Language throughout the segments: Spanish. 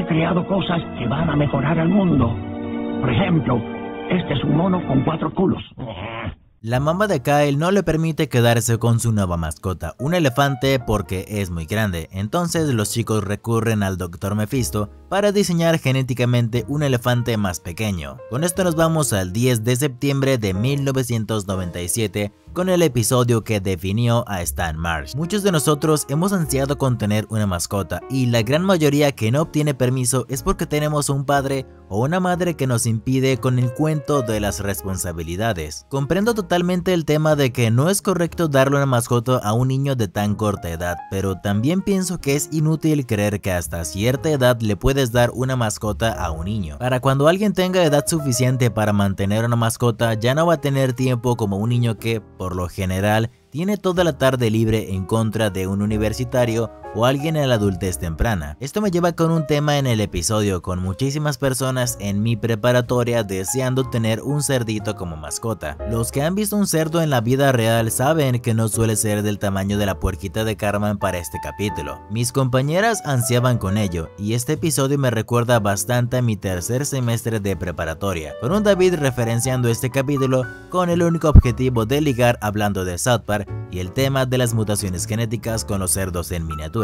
he creado cosas que van a mejorar al mundo. Por ejemplo, este es un mono con 4 culos. La mamá de Kyle no le permite quedarse con su nueva mascota, un elefante, porque es muy grande. Entonces los chicos recurren al Dr. Mephesto para diseñar genéticamente un elefante más pequeño. Con esto nos vamos al 10 de septiembre de 1997 con el episodio que definió a Stan Marsh. Muchos de nosotros hemos ansiado con tener una mascota, y la gran mayoría que no obtiene permiso es porque tenemos un padre o una madre que nos impide con el cuento de las responsabilidades. Comprendo totalmente el tema de que no es correcto darle una mascota a un niño de tan corta edad, pero también pienso que es inútil creer que hasta cierta edad le puedes dar una mascota a un niño. Para cuando alguien tenga edad suficiente para mantener una mascota, ya no va a tener tiempo como un niño que, por lo general, tiene toda la tarde libre en contra de un universitario o alguien en la adultez temprana. Esto me lleva con un tema en el episodio, con muchísimas personas en mi preparatoria deseando tener un cerdito como mascota. Los que han visto un cerdo en la vida real saben que no suele ser del tamaño de la puerquita de Carmen para este capítulo. Mis compañeras ansiaban con ello, y este episodio me recuerda bastante a mi tercer semestre de preparatoria, con un David referenciando este capítulo con el único objetivo de ligar hablando de South Park y el tema de las mutaciones genéticas con los cerdos en miniatura.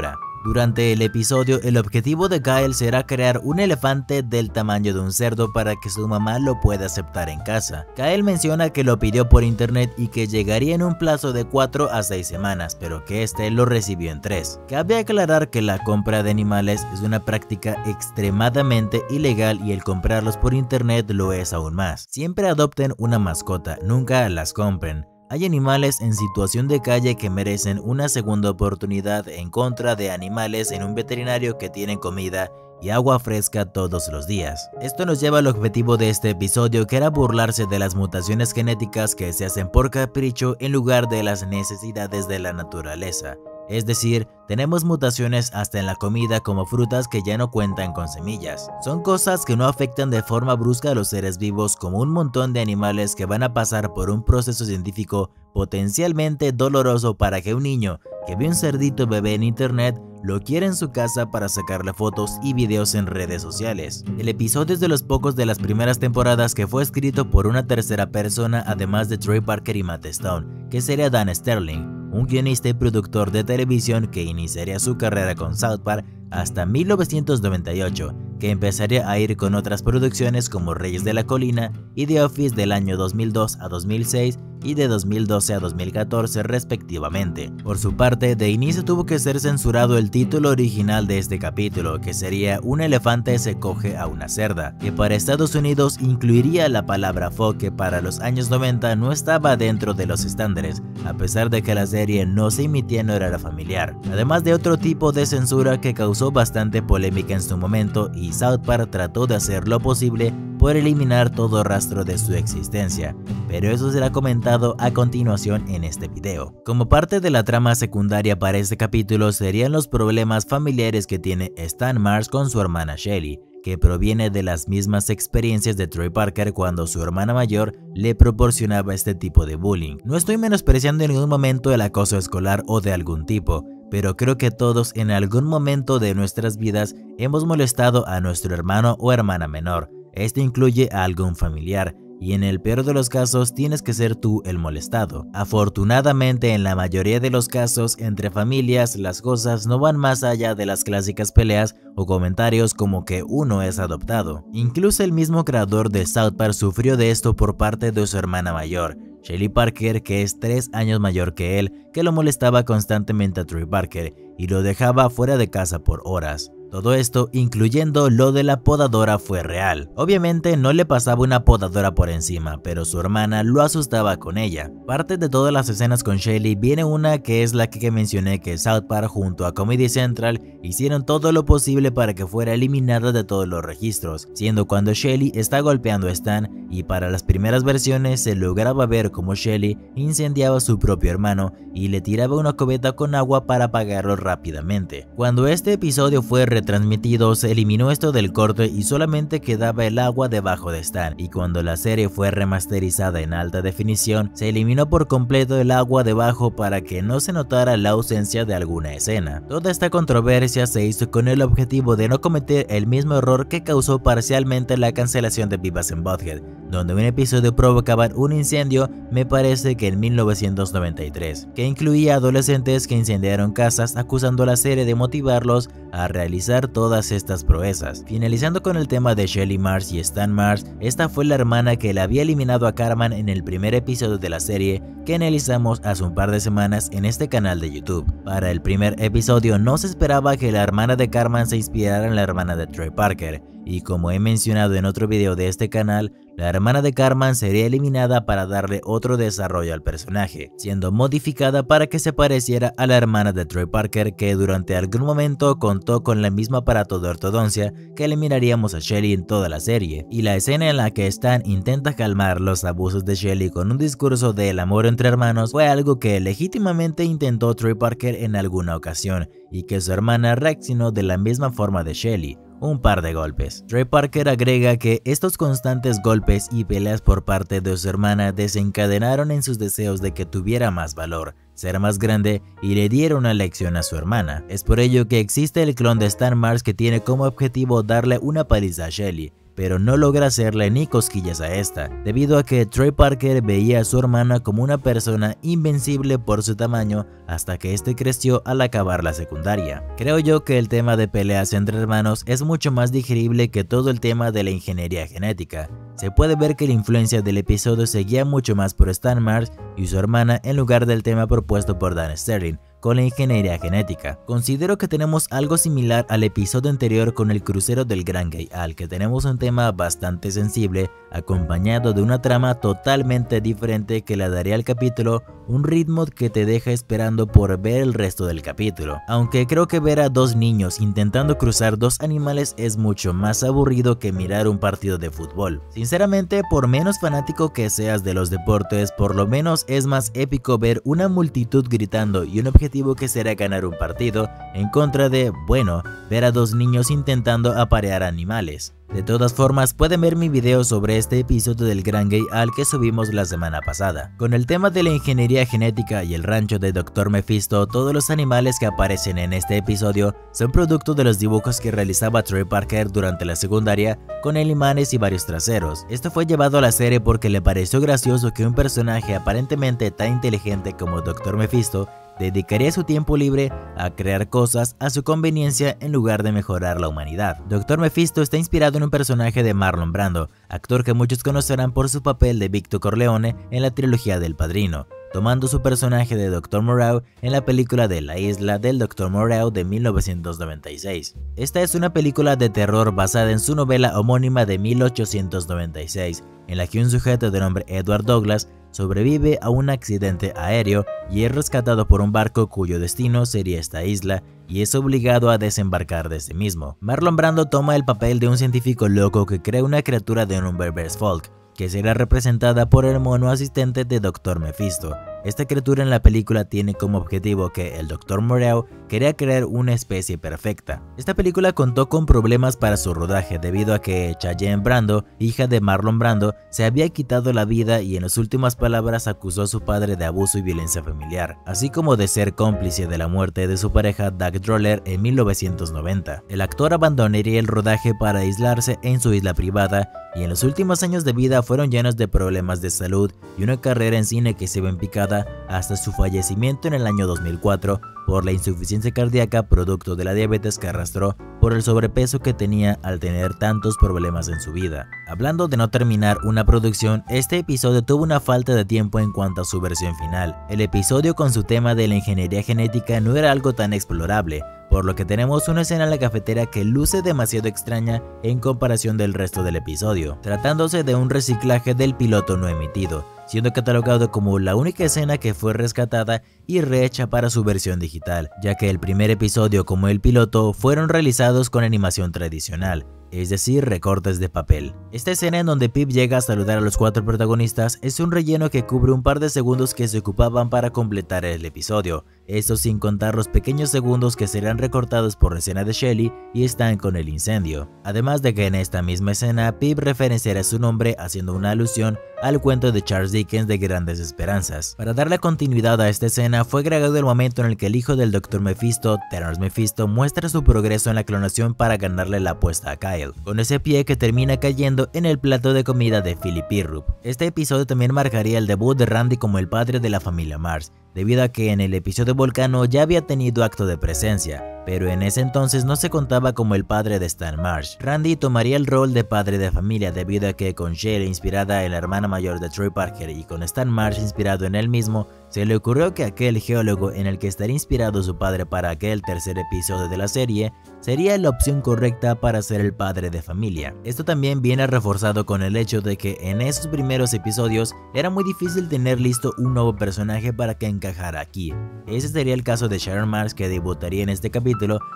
Durante el episodio, el objetivo de Kyle será crear un elefante del tamaño de un cerdo para que su mamá lo pueda aceptar en casa. Kyle menciona que lo pidió por internet y que llegaría en un plazo de 4 a 6 semanas, pero que este lo recibió en 3. Cabe aclarar que la compra de animales es una práctica extremadamente ilegal, y el comprarlos por internet lo es aún más. Siempre adopten una mascota, nunca las compren. Hay animales en situación de calle que merecen una segunda oportunidad en contra de animales en un veterinario que tienen comida y agua fresca todos los días. Esto nos lleva al objetivo de este episodio, que era burlarse de las mutaciones genéticas que se hacen por capricho en lugar de las necesidades de la naturaleza. Es decir, tenemos mutaciones hasta en la comida, como frutas que ya no cuentan con semillas. Son cosas que no afectan de forma brusca a los seres vivos, como un montón de animales que van a pasar por un proceso científico potencialmente doloroso para que un niño que ve un cerdito bebé en internet lo quiera en su casa para sacarle fotos y videos en redes sociales. El episodio es de los pocos de las primeras temporadas que fue escrito por una tercera persona, además de Trey Parker y Matt Stone, que sería Dan Sterling, un guionista y productor de televisión que iniciaría su carrera con South Park hasta 1998, que empezaría a ir con otras producciones como Reyes de la Colina y The Office del año 2002 a 2006 y de 2012 a 2014 respectivamente. Por su parte, de inicio tuvo que ser censurado el título original de este capítulo, que sería Un elefante se coge a una cerda, que para Estados Unidos incluiría la palabra fuck, que para los años 90 no estaba dentro de los estándares, a pesar de que la serie no se emitía en horario familiar. Además de otro tipo de censura que causó bastante polémica en su momento, y South Park trató de hacer lo posible por eliminar todo rastro de su existencia, pero eso será comentado a continuación en este video. Como parte de la trama secundaria para este capítulo serían los problemas familiares que tiene Stan Marsh con su hermana Shelly, que proviene de las mismas experiencias de Trey Parker cuando su hermana mayor le proporcionaba este tipo de bullying. No estoy menospreciando en ningún momento el acoso escolar o de algún tipo, pero creo que todos en algún momento de nuestras vidas hemos molestado a nuestro hermano o hermana menor. Esto incluye a algún familiar, y en el peor de los casos tienes que ser tú el molestado. Afortunadamente, en la mayoría de los casos entre familias las cosas no van más allá de las clásicas peleas o comentarios como que uno es adoptado. Incluso el mismo creador de South Park sufrió de esto por parte de su hermana mayor, Shelly Parker, que es 3 años mayor que él, que lo molestaba constantemente a Trey Parker y lo dejaba fuera de casa por horas. Todo esto, incluyendo lo de la podadora, fue real. Obviamente no le pasaba una podadora por encima, pero su hermana lo asustaba con ella. Parte de todas las escenas con Shelly viene una que es la que mencioné, que South Park junto a Comedy Central hicieron todo lo posible para que fuera eliminada de todos los registros, siendo cuando Shelly está golpeando a Stan, y para las primeras versiones se lograba ver cómo Shelly incendiaba a su propio hermano y le tiraba una cubeta con agua para apagarlo rápidamente. Cuando este episodio fue retomado retransmitidos, eliminó esto del corte y solamente quedaba el agua debajo de Stan, y cuando la serie fue remasterizada en alta definición, se eliminó por completo el agua debajo para que no se notara la ausencia de alguna escena. Toda esta controversia se hizo con el objetivo de no cometer el mismo error que causó parcialmente la cancelación de Beavis and Butt-Head, donde un episodio provocaba un incendio, me parece que en 1993, que incluía adolescentes que incendiaron casas, acusando a la serie de motivarlos a realizar todas estas proezas. Finalizando con el tema de Shelly Marsh y Stan Marsh, esta fue la hermana que le había eliminado a Carmen en el primer episodio de la serie que analizamos hace un par de semanas en este canal de YouTube. Para el primer episodio no se esperaba que la hermana de Carmen se inspirara en la hermana de Trey Parker, y como he mencionado en otro video de este canal, la hermana de Carmen sería eliminada para darle otro desarrollo al personaje, siendo modificada para que se pareciera a la hermana de Trey Parker, que durante algún momento contó con el mismo aparato de ortodoncia que eliminaríamos a Shelly en toda la serie, y la escena en la que Stan intenta calmar los abusos de Shelly con un discurso del amor entre hermanos fue algo que legítimamente intentó Trey Parker en alguna ocasión, y que su hermana reaccionó de la misma forma de Shelly, un par de golpes. Trey Parker agrega que estos constantes golpes y peleas por parte de su hermana desencadenaron en sus deseos de que tuviera más valor, ser más grande, y le dieron una lección a su hermana. Es por ello que existe el clon de Stan Marsh que tiene como objetivo darle una paliza a Shelly, pero no logra hacerle ni cosquillas a esta, debido a que Trey Parker veía a su hermana como una persona invencible por su tamaño hasta que este creció al acabar la secundaria. Creo yo que el tema de peleas entre hermanos es mucho más digerible que todo el tema de la ingeniería genética. Se puede ver que la influencia del episodio seguía mucho más por Stan Marsh y su hermana en lugar del tema propuesto por Dan Sterling con la ingeniería genética. Considero que tenemos algo similar al episodio anterior con el crucero del Gran Gay, al que tenemos un tema bastante sensible, acompañado de una trama totalmente diferente que le daría al capítulo un ritmo que te deja esperando por ver el resto del capítulo. Aunque creo que ver a dos niños intentando cruzar dos animales es mucho más aburrido que mirar un partido de fútbol. Sinceramente, por menos fanático que seas de los deportes, por lo menos es más épico ver una multitud gritando y un objetivo que será ganar un partido, en contra de, bueno, ver a dos niños intentando aparear animales. De todas formas, pueden ver mi video sobre este episodio del Gran Gay al que subimos la semana pasada. Con el tema de la ingeniería genética y el rancho de Dr. Mephesto, todos los animales que aparecen en este episodio son producto de los dibujos que realizaba Trey Parker durante la secundaria con el imanes y varios traseros. Esto fue llevado a la serie porque le pareció gracioso que un personaje aparentemente tan inteligente como Dr. Mephesto dedicaría su tiempo libre a crear cosas a su conveniencia en lugar de mejorar la humanidad. Dr. Mephesto está inspirado en un personaje de Marlon Brando, actor que muchos conocerán por su papel de Vito Corleone en la trilogía del Padrino, tomando su personaje de Doctor Moreau en la película de La Isla del Doctor Moreau de 1996. Esta es una película de terror basada en su novela homónima de 1896, en la que un sujeto de nombre Edward Douglas sobrevive a un accidente aéreo y es rescatado por un barco cuyo destino sería esta isla, y es obligado a desembarcar de sí mismo. Marlon Brando toma el papel de un científico loco que crea una criatura de nombre Folk, que será representada por el mono asistente de Dr. Mephesto. Esta criatura en la película tiene como objetivo que el Dr. Moreau quería crear una especie perfecta. Esta película contó con problemas para su rodaje debido a que Chayenne Brando, hija de Marlon Brando, se había quitado la vida y en las últimas palabras acusó a su padre de abuso y violencia familiar, así como de ser cómplice de la muerte de su pareja Doug Droller en 1990. El actor abandonaría el rodaje para aislarse en su isla privada, y en los últimos años de vida fueron llenos de problemas de salud y una carrera en cine que se ve en picada hasta su fallecimiento en el año 2004 por la insuficiencia cardíaca producto de la diabetes que arrastró por el sobrepeso que tenía al tener tantos problemas en su vida. Hablando de no terminar una producción, este episodio tuvo una falta de tiempo en cuanto a su versión final. El episodio con su tema de la ingeniería genética no era algo tan explorable, por lo que tenemos una escena en la cafetera que luce demasiado extraña en comparación del resto del episodio, tratándose de un reciclaje del piloto no emitido. siendo catalogado como la única escena que fue rescatada y rehecha para su versión digital, ya que el primer episodio como el piloto fueron realizados con animación tradicional, es decir, recortes de papel. Esta escena en donde Pip llega a saludar a los cuatro protagonistas es un relleno que cubre un par de segundos que se ocupaban para completar el episodio, esto sin contar los pequeños segundos que serán recortados por la escena de Shelly y Stan con el incendio, además de que en esta misma escena Pip referenciará su nombre haciendo una alusión al cuento de Charles Dickens de Grandes Esperanzas. Para darle continuidad a esta escena fue agregado el momento en el que el hijo del Dr. Mephesto, Terrance Mephisto, muestra su progreso en la clonación para ganarle la apuesta a Kyle, con ese pie que termina cayendo en el plato de comida de Philip Pirrup. Este episodio también marcaría el debut de Randy como el padre de la familia Mars, debido a que en el episodio Volcano ya había tenido acto de presencia, pero en ese entonces no se contaba como el padre de Stan Marsh. Randy tomaría el rol de padre de familia debido a que con Shelly inspirada en la hermana mayor de Trey Parker y con Stan Marsh inspirado en él mismo, se le ocurrió que aquel geólogo en el que estaría inspirado su padre para aquel tercer episodio de la serie sería la opción correcta para ser el padre de familia. Esto también viene reforzado con el hecho de que en esos primeros episodios era muy difícil tener listo un nuevo personaje para que encajara aquí. Ese sería el caso de Sharon Mars, que debutaría en este capítulo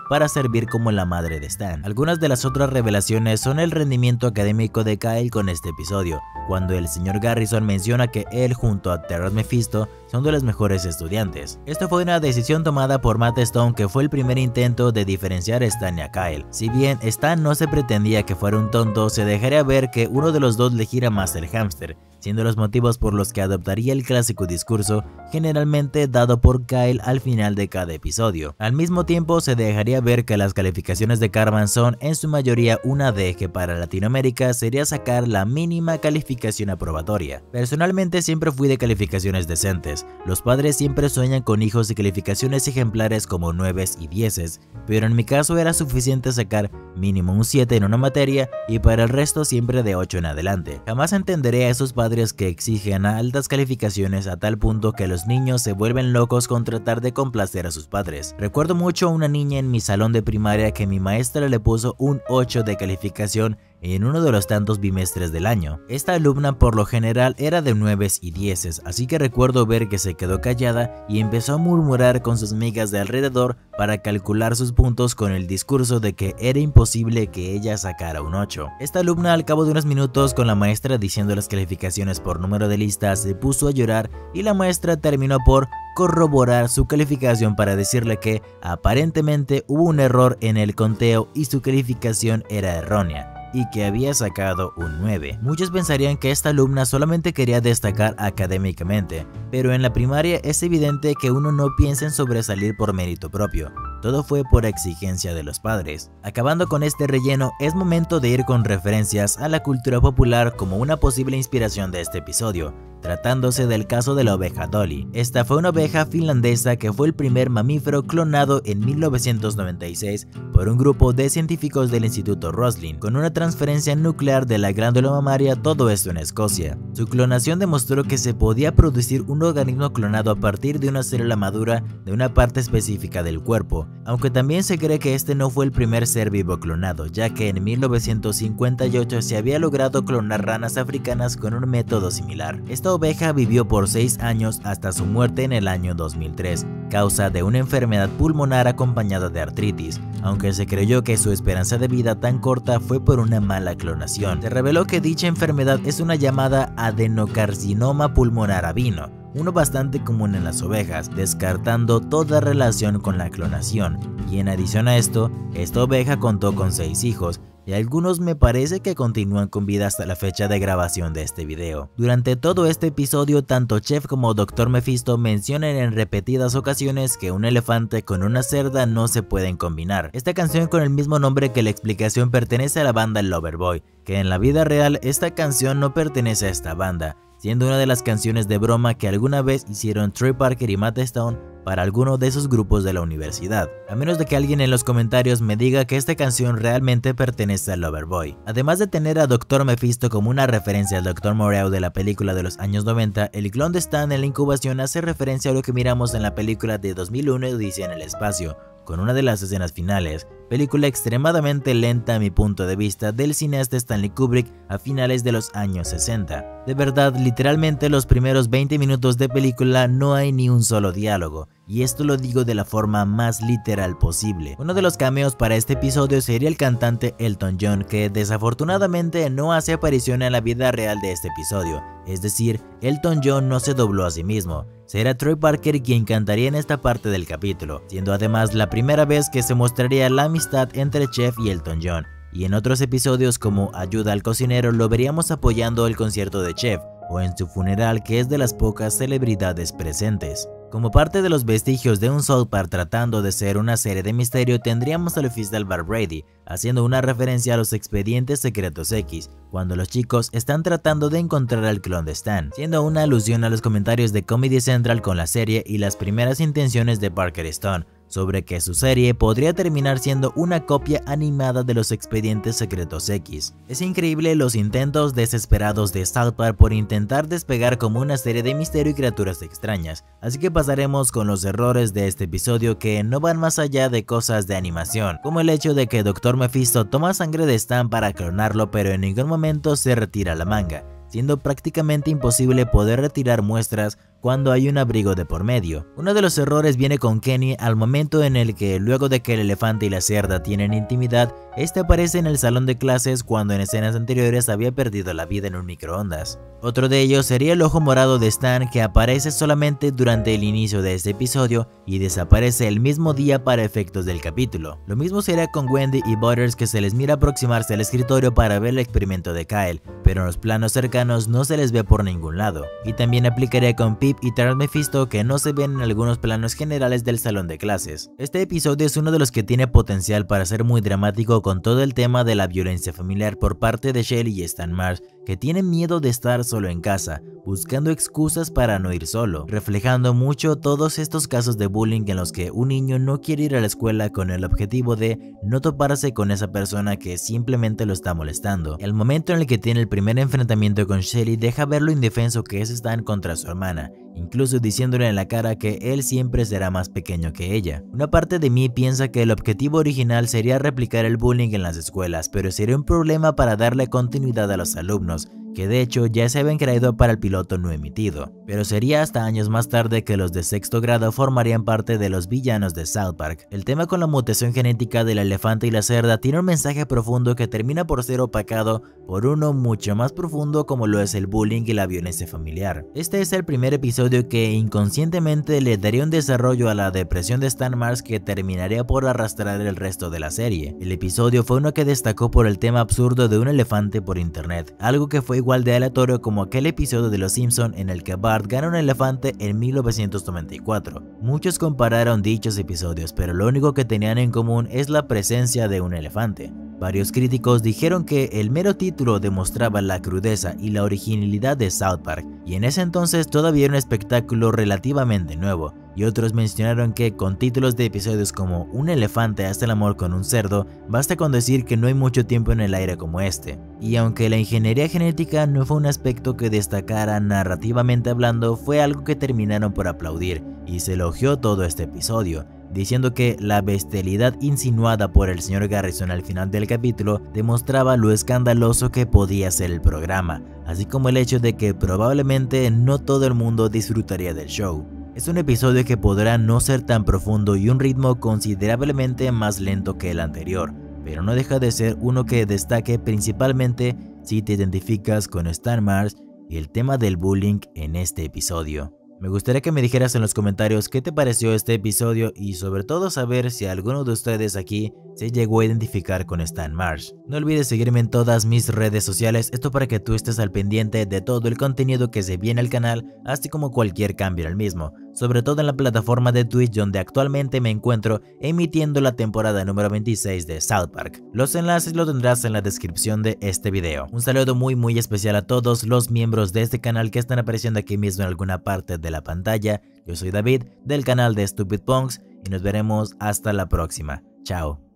para servir como la madre de Stan. Algunas de las otras revelaciones son el rendimiento académico de Kyle con este episodio, cuando el señor Garrison menciona que él junto a Terrance Mephisto son de los mejores estudiantes. Esto fue una decisión tomada por Matt Stone, que fue el primer intento de diferenciar a Stan y a Kyle. Si bien Stan no se pretendía que fuera un tonto, se dejaría ver que uno de los dos le gira más el hámster, siendo los motivos por los que adoptaría el clásico discurso generalmente dado por Kyle al final de cada episodio. Al mismo tiempo se dejaría ver que las calificaciones de Carmen son en su mayoría una D, que para Latinoamérica sería sacar la mínima calificación aprobatoria. Personalmente siempre fui de calificaciones decentes, los padres siempre sueñan con hijos de calificaciones ejemplares como 9s y 10s, pero en mi caso era suficiente sacar mínimo un 7 en una materia y para el resto siempre de 8 en adelante. Jamás entenderé a esos padres que exigen altas calificaciones a tal punto que los niños se vuelven locos con tratar de complacer a sus padres. Recuerdo mucho a una niña en mi salón de primaria que mi maestra le puso un 8 de calificación en uno de los tantos bimestres del año. Esta alumna por lo general era de 9s y 10s, así que recuerdo ver que se quedó callada y empezó a murmurar con sus amigas de alrededor para calcular sus puntos con el discurso de que era imposible que ella sacara un 8. Esta alumna al cabo de unos minutos con la maestra diciendo las calificaciones por número de lista se puso a llorar y la maestra terminó por corroborar su calificación para decirle que aparentemente hubo un error en el conteo y su calificación era errónea, y que había sacado un 9. Muchos pensarían que esta alumna solamente quería destacar académicamente, pero en la primaria es evidente que uno no piensa en sobresalir por mérito propio, todo fue por exigencia de los padres. Acabando con este relleno, es momento de ir con referencias a la cultura popular como una posible inspiración de este episodio, tratándose del caso de la oveja Dolly. Esta fue una oveja finlandesa que fue el primer mamífero clonado en 1996 por un grupo de científicos del Instituto Roslin, con una transferencia nuclear de la glándula mamaria, todo esto en Escocia. Su clonación demostró que se podía producir un organismo clonado a partir de una célula madura de una parte específica del cuerpo, aunque también se cree que este no fue el primer ser vivo clonado, ya que en 1958 se había logrado clonar ranas africanas con un método similar. Esta oveja vivió por 6 años hasta su muerte en el año 2003, causa de una enfermedad pulmonar acompañada de artritis, aunque se creyó que su esperanza de vida tan corta fue por una mala clonación. Se reveló que dicha enfermedad es una llamada adenocarcinoma pulmonar avino, uno bastante común en las ovejas, descartando toda relación con la clonación. Y en adición a esto, esta oveja contó con 6 hijos, y algunos me parece que continúan con vida hasta la fecha de grabación de este video. Durante todo este episodio, tanto Chef como Dr. Mephesto mencionan en repetidas ocasiones que un elefante con una cerda no se pueden combinar. Esta canción con el mismo nombre que la explicación pertenece a la banda Loverboy, que en la vida real esta canción no pertenece a esta banda, siendo una de las canciones de broma que alguna vez hicieron Trey Parker y Matt Stone para alguno de esos grupos de la universidad, a menos de que alguien en los comentarios me diga que esta canción realmente pertenece a Loverboy. Además de tener a Dr. Mephesto como una referencia al Dr. Moreau de la película de los años 90, el clon de Stan en la incubación hace referencia a lo que miramos en la película de 2001: Odisea en el Espacio, con una de las escenas finales, película extremadamente lenta a mi punto de vista del cineasta Stanley Kubrick a finales de los años 60. De verdad, literalmente los primeros 20 minutos de película no hay ni un solo diálogo, y esto lo digo de la forma más literal posible. Uno de los cameos para este episodio sería el cantante Elton John, que desafortunadamente no hace aparición en la vida real de este episodio, es decir, Elton John no se dobló a sí mismo. Será Trey Parker quien cantaría en esta parte del capítulo, siendo además la primera vez que se mostraría la amistad entre Chef y Elton John, y en otros episodios como Ayuda al cocinero lo veríamos apoyando el concierto de Chef, o en su funeral, que es de las pocas celebridades presentes. Como parte de los vestigios de un South Park tratando de ser una serie de misterio, tendríamos al oficial Bar Brady, haciendo una referencia a los Expedientes Secretos X, cuando los chicos están tratando de encontrar al clon de Stan, siendo una alusión a los comentarios de Comedy Central con la serie y las primeras intenciones de Parker Stone, sobre que su serie podría terminar siendo una copia animada de los Expedientes Secretos X. Es increíble los intentos desesperados de South Park por intentar despegar como una serie de misterio y criaturas extrañas, así que pasaremos con los errores de este episodio que no van más allá de cosas de animación, como el hecho de que Dr. Mephesto toma sangre de Stan para clonarlo, pero en ningún momento se retira la manga, siendo prácticamente imposible poder retirar muestras cuando hay un abrigo de por medio. Uno de los errores viene con Kenny al momento en el que, luego de que el elefante y la cerda tienen intimidad, este aparece en el salón de clases cuando en escenas anteriores había perdido la vida en un microondas. Otro de ellos sería el ojo morado de Stan, que aparece solamente durante el inicio de este episodio y desaparece el mismo día para efectos del capítulo. Lo mismo será con Wendy y Butters, que se les mira aproximarse al escritorio para ver el experimento de Kyle, pero en los planos cercanos no se les ve por ningún lado. Y también aplicaría con Pete y Terrance Mephisto, que no se ven en algunos planos generales del salón de clases. Este episodio es uno de los que tiene potencial para ser muy dramático, con todo el tema de la violencia familiar por parte de Shelly y Stan Marsh, que tienen miedo de estar solo en casa, buscando excusas para no ir solo, reflejando mucho todos estos casos de bullying en los que un niño no quiere ir a la escuela con el objetivo de no toparse con esa persona que simplemente lo está molestando. El momento en el que tiene el primer enfrentamiento con Shelly deja ver lo indefenso que es Stan contra su hermana, incluso diciéndole en la cara que él siempre será más pequeño que ella. Una parte de mí piensa que el objetivo original sería replicar el bullying en las escuelas, pero sería un problema para darle continuidad a los alumnos, que de hecho ya se habían creado para el piloto no emitido, pero sería hasta años más tarde que los de sexto grado formarían parte de los villanos de South Park. El tema con la mutación genética del elefante y la cerda tiene un mensaje profundo que termina por ser opacado por uno mucho más profundo, como lo es el bullying y la violencia familiar. Este es el primer episodio que inconscientemente le daría un desarrollo a la depresión de Stan Marsh, que terminaría por arrastrar el resto de la serie. El episodio fue uno que destacó por el tema absurdo de un elefante por internet, algo que fue igual de aleatorio como aquel episodio de Los Simpson en el que Bart gana un elefante en 1994. Muchos compararon dichos episodios, pero lo único que tenían en común es la presencia de un elefante. Varios críticos dijeron que el mero título demostraba la crudeza y la originalidad de South Park, y en ese entonces todavía era un espectáculo relativamente nuevo, y otros mencionaron que con títulos de episodios como Un elefante hace el amor con un cerdo, basta con decir que no hay mucho tiempo en el aire como este. Y aunque la ingeniería genética no fue un aspecto que destacara narrativamente hablando, fue algo que terminaron por aplaudir, y se elogió todo este episodio, diciendo que la bestialidad insinuada por el señor Garrison al final del capítulo demostraba lo escandaloso que podía ser el programa, así como el hecho de que probablemente no todo el mundo disfrutaría del show. Es un episodio que podrá no ser tan profundo y un ritmo considerablemente más lento que el anterior, pero no deja de ser uno que destaque principalmente si te identificas con Stan Marsh y el tema del bullying en este episodio. Me gustaría que me dijeras en los comentarios qué te pareció este episodio y sobre todo saber si alguno de ustedes aquí se llegó a identificar con Stan Marsh. No olvides seguirme en todas mis redes sociales, esto para que tú estés al pendiente de todo el contenido que se viene al canal, así como cualquier cambio al mismo, sobre todo en la plataforma de Twitch donde actualmente me encuentro emitiendo la temporada número 26 de South Park. Los enlaces los tendrás en la descripción de este video. Un saludo muy especial a todos los miembros de este canal que están apareciendo aquí mismo en alguna parte de la pantalla. Yo soy David, del canal de Stupid Punks, y nos veremos hasta la próxima. Chao.